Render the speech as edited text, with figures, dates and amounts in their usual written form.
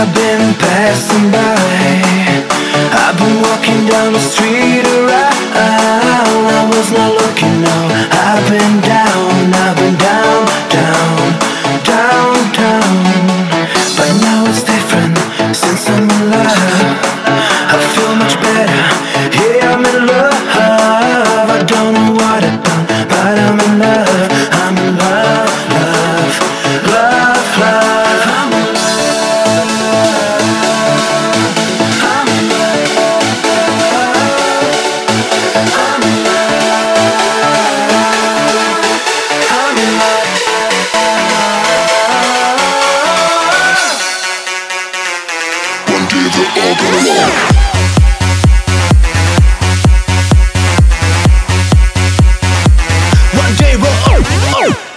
I've been passing by. I've been walking down the street around. I was not looking, no. I've been down, I've been down, down, down, down. But now it's different since I'm alive. I feel much better, yeah, I'm in love. I don't know what I've done, but I'm in love. I'm in love, love, love, love. I'm in love. One day we'll